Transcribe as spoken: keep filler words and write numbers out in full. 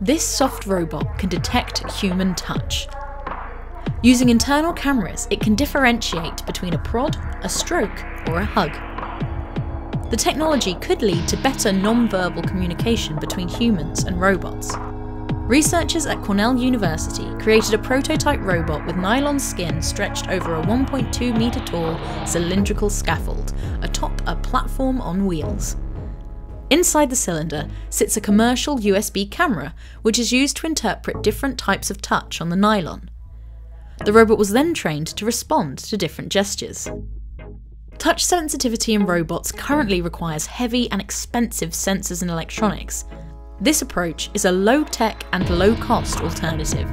This soft robot can detect human touch. Using internal cameras, it can differentiate between a prod, a stroke, or a hug. The technology could lead to better non-verbal communication between humans and robots. Researchers at Cornell University created a prototype robot with nylon skin stretched over a one point two meter tall cylindrical scaffold atop a platform on wheels. Inside the cylinder sits a commercial U S B camera, which is used to interpret different types of touch on the nylon. The robot was then trained to respond to different gestures. Touch sensitivity in robots currently requires heavy and expensive sensors and electronics. This approach is a low-tech and low-cost alternative.